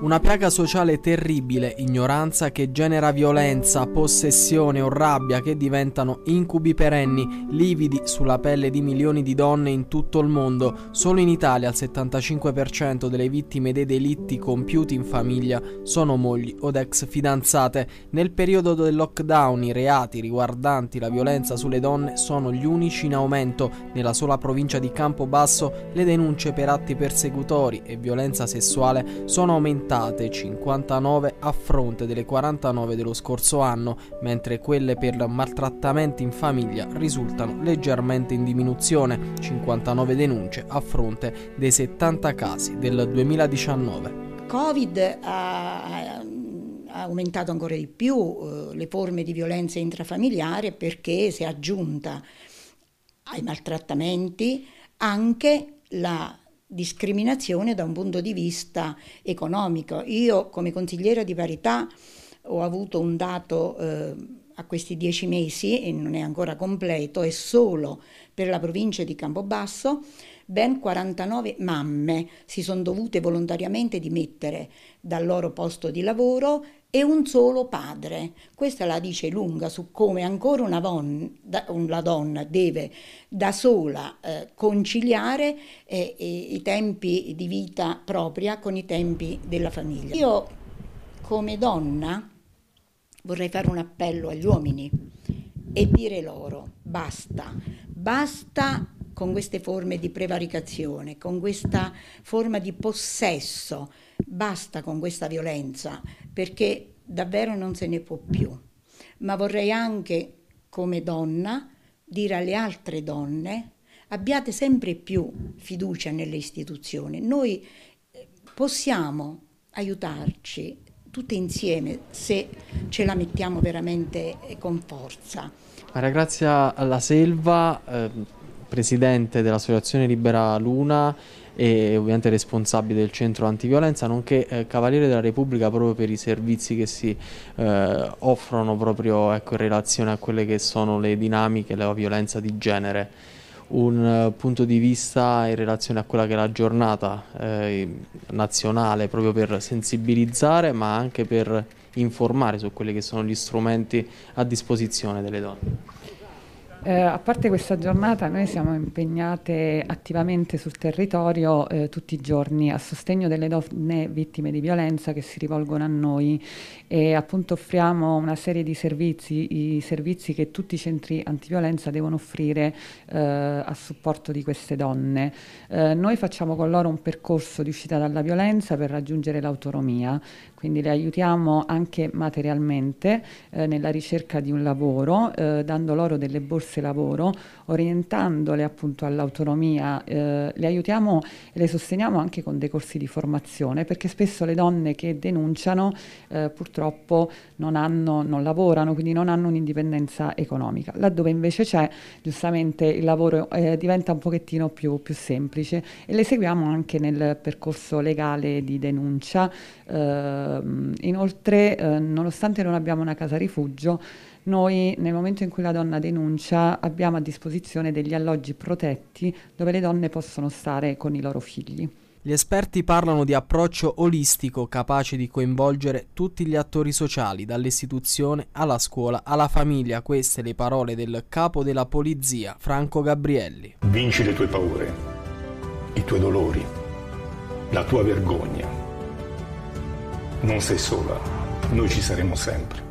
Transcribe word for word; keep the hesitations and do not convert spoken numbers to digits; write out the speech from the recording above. Una piaga sociale terribile, ignoranza che genera violenza, possessione o rabbia che diventano incubi perenni, lividi sulla pelle di milioni di donne in tutto il mondo. Solo in Italia il settantacinque per cento delle vittime dei delitti compiuti in famiglia sono mogli od ex fidanzate. Nel periodo del lockdown i reati riguardanti la violenza sulle donne sono gli unici in aumento. Nella sola provincia di Campobasso le denunce per atti persecutori e violenza sessuale sono aumentate cinquantanove a fronte delle quarantanove dello scorso anno, mentre quelle per maltrattamenti in famiglia risultano leggermente in diminuzione, cinquantanove denunce a fronte dei settanta casi del duemiladiciannove. Covid ha aumentato ancora di più le forme di violenza intrafamiliare, perché si è aggiunta ai maltrattamenti anche la discriminazione da un punto di vista economico. Io come consigliera di parità ho avuto un dato eh, a questi dieci mesi, e non è ancora completo, e solo per la provincia di Campobasso ben quarantanove mamme si sono dovute volontariamente dimettere dal loro posto di lavoro e un solo padre. Questa la dice lunga su come ancora una la donna deve da sola eh, conciliare eh, i tempi di vita propria con i tempi della famiglia. Io come donna vorrei fare un appello agli uomini e dire loro basta, basta con queste forme di prevaricazione, con questa forma di possesso, basta con questa violenza, perché davvero non se ne può più. Ma vorrei anche, come donna, dire alle altre donne: abbiate sempre più fiducia nelle istituzioni. Noi possiamo aiutarci tutte insieme se ce la mettiamo veramente con forza. Maria Grazia La Selva, eh, presidente dell'associazione Libera Luna e ovviamente responsabile del centro antiviolenza, nonché eh, Cavaliere della Repubblica proprio per i servizi che si eh, offrono proprio, ecco, in relazione a quelle che sono le dinamiche della violenza di genere. Un eh, punto di vista in relazione a quella che è la giornata eh, nazionale, proprio per sensibilizzare ma anche per informare su quelli che sono gli strumenti a disposizione delle donne. Eh, a parte questa giornata, noi siamo impegnate attivamente sul territorio eh, tutti i giorni a sostegno delle donne vittime di violenza che si rivolgono a noi, e appunto offriamo una serie di servizi, i servizi che tutti i centri antiviolenza devono offrire eh, a supporto di queste donne. Eh, noi facciamo con loro un percorso di uscita dalla violenza per raggiungere l'autonomia, quindi le aiutiamo anche materialmente eh, nella ricerca di un lavoro, eh, dando loro delle borse lavoro, orientandole appunto all'autonomia. Eh, le aiutiamo e le sosteniamo anche con dei corsi di formazione, perché spesso le donne che denunciano eh, purtroppo non hanno, non lavorano, quindi non hanno un'indipendenza economica. Laddove invece c'è, giustamente, il lavoro eh, diventa un pochettino più, più semplice, e le seguiamo anche nel percorso legale di denuncia. Eh, inoltre, eh, nonostante non abbiamo una casa rifugio, noi nel momento in cui la donna denuncia abbiamo a disposizione degli alloggi protetti dove le donne possono stare con i loro figli. Gli esperti parlano di approccio olistico capace di coinvolgere tutti gli attori sociali, dall'istituzione alla scuola alla famiglia. Queste le parole del capo della polizia, Franco Gabrielli. Vinci le tue paure, i tuoi dolori, la tua vergogna. Non sei sola, noi ci saremo sempre.